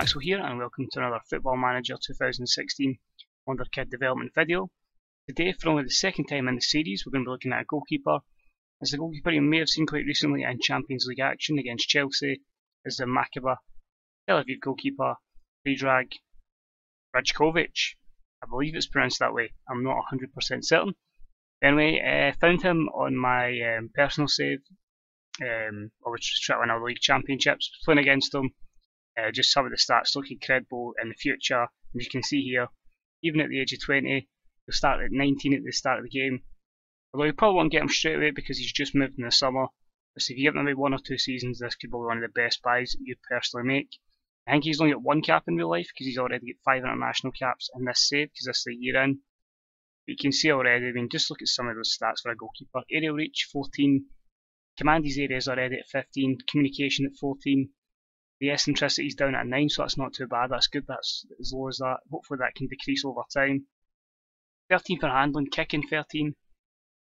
Axel here, and welcome to another Football Manager 2016 Wonder Kid development video. Today, for only the second time in the series, we're going to be looking at a goalkeeper. As the goalkeeper you may have seen quite recently in Champions League action against Chelsea is the Maccabi Tel Aviv goalkeeper Predrag Rajkovic. I believe it's pronounced that way, I'm not 100% certain. Anyway, I found him on my personal save, I was just trying to win our league championships, playing against him. Just some of the stats look incredible in the future. As you can see here, even at the age of 20, he'll start at 19 at the start of the game. Although you probably won't get him straight away because he's just moved in the summer. But if you give him maybe one or two seasons, this could be one of the best buys you personally make. I think he's only got one cap in real life because he's already got 5 international caps in this save because this is a year in. But you can see already, I mean, just look at some of those stats for a goalkeeper. Aerial reach, 14. Command his areas already at 15. Communication at 14. The eccentricity is down at 9, so that's not too bad, that's good, that's as low as that. Hopefully that can decrease over time. 13 for handling, kicking 13,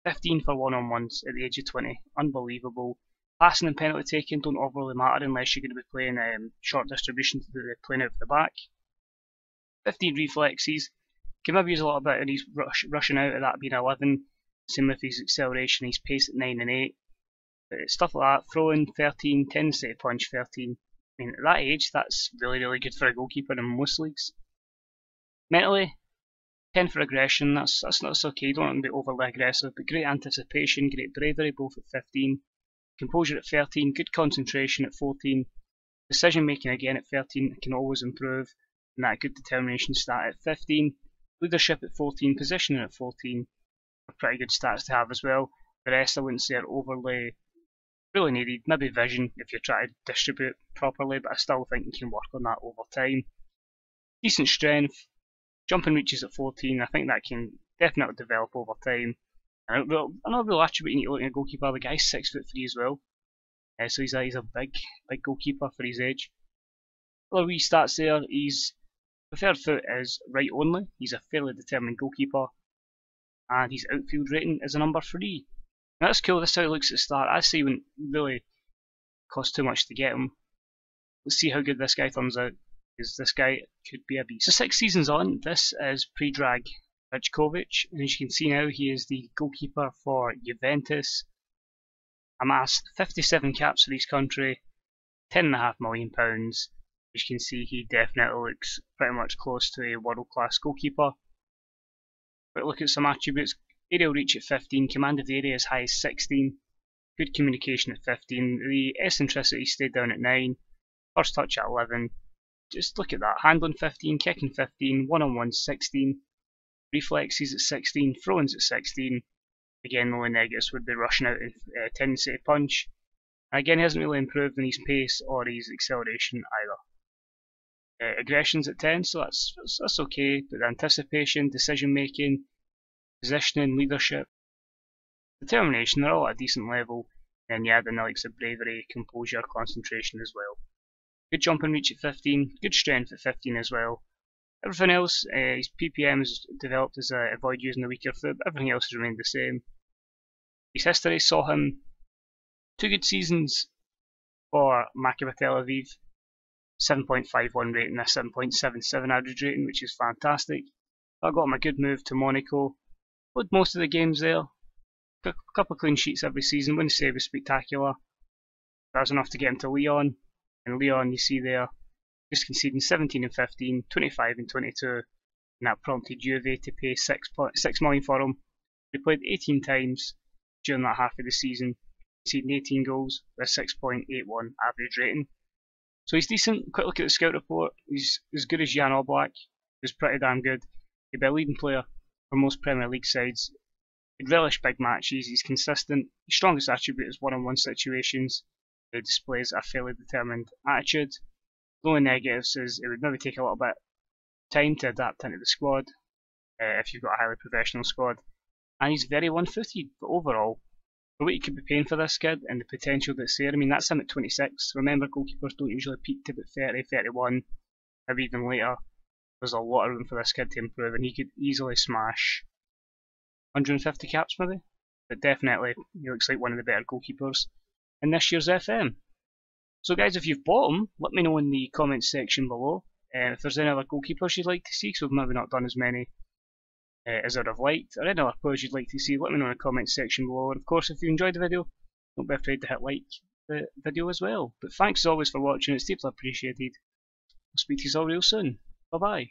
15 for one-on-ones at the age of 20, unbelievable. Passing and penalty taking don't overly matter unless you're going to be playing short distribution to the playing out of the back. 15 reflexes, can maybe use a little bit of his rushing out of that being 11, same with his acceleration, his pace at 9 and 8. But stuff like that, throwing 13, tendency to punch 13. I mean, at that age, that's really, really good for a goalkeeper in most leagues. Mentally, 10 for aggression, that's okay, you don't want to be overly aggressive, but great anticipation, great bravery, both at 15, composure at 13, good concentration at 14, decision making again at 13, can always improve, and that good determination stat at 15, leadership at 14, positioning at 14, are pretty good stats to have as well. The rest I wouldn't say are overly really needed, maybe vision if you're trying to distribute properly, but I still think you can work on that over time. Decent strength, jumping reaches at 14, I think that can definitely develop over time. And another real attribute you need to look at a goalkeeper, the guy's 6'3" as well, so he's a big goalkeeper for his age. Other wee stats there, his preferred foot is right only, he's a fairly determined goalkeeper, and his outfield rating is a number 3. Now that's cool, that's how he looks at the start. I say it wouldn't really cost too much to get him. Let's see how good this guy turns out, because this guy could be a beast. So 6 seasons on, this is Predrag Rajkovic, and as you can see now, he is the goalkeeper for Juventus. Amassed 57 caps for his country, £10.5 million. As you can see, he definitely looks pretty much close to a world-class goalkeeper. But look at some attributes. Aerial reach at 15, command of the area as high as 16, good communication at 15, the eccentricity stayed down at 9, first touch at 11, just look at that, handling 15, kicking 15, one-on-one 16, reflexes at 16, throw-ins at 16, again the only negatives would be rushing out and tendency to punch, and again he hasn't really improved in his pace or his acceleration either. Aggressions at 10, so that's okay, but the anticipation, decision making, positioning, leadership, determination, they're all at a decent level, and yeah, then the likes of bravery, composure, concentration as well. Good jump and reach at 15, good strength at 15 as well. Everything else, his PPM is developed as a avoid using the weaker foot, but everything else has remained the same. His history saw him 2 good seasons for Maccabi Tel Aviv, 7.51 rating, a 7.77 average rating, which is fantastic. That got him a good move to Monaco. Played most of the games there, a couple of clean sheets every season, wouldn't say it was spectacular. That was enough to get him to Lyon, and Lyon you see there, just conceding 17 and 15, 25 and 22, and that prompted Juve to pay £6 million for him. He played 18 times during that half of the season, conceding 18 goals with a 6.81 average rating. So he's decent. Quick look at the scout report, he's as good as Jan Oblak, who's pretty damn good. He'd be a leading player for most Premier League sides. He'd relish big matches, he's consistent, his strongest attribute is one-on-one situations, he displays a fairly determined attitude. The only negatives is it would maybe take a little bit of time to adapt into the squad, if you've got a highly professional squad, and he's very one-footed, but overall, for what you could be paying for this kid and the potential that's there, I mean that's him at 26, remember goalkeepers don't usually peak to about 30, 31, maybe even later. There's a lot of room for this kid to improve, and he could easily smash 150 caps maybe, but definitely he looks like one of the better goalkeepers in this year's FM. So guys, if you've bought them, let me know in the comments section below if there's any other goalkeepers you'd like to see, because we've maybe not done as many as I'd have liked, or any other players you'd like to see. Let me know in the comments section below, and of course if you enjoyed the video, don't be afraid to hit like the video as well. But thanks as always for watching, it's deeply appreciated. I'll speak to you all real soon. Bye bye.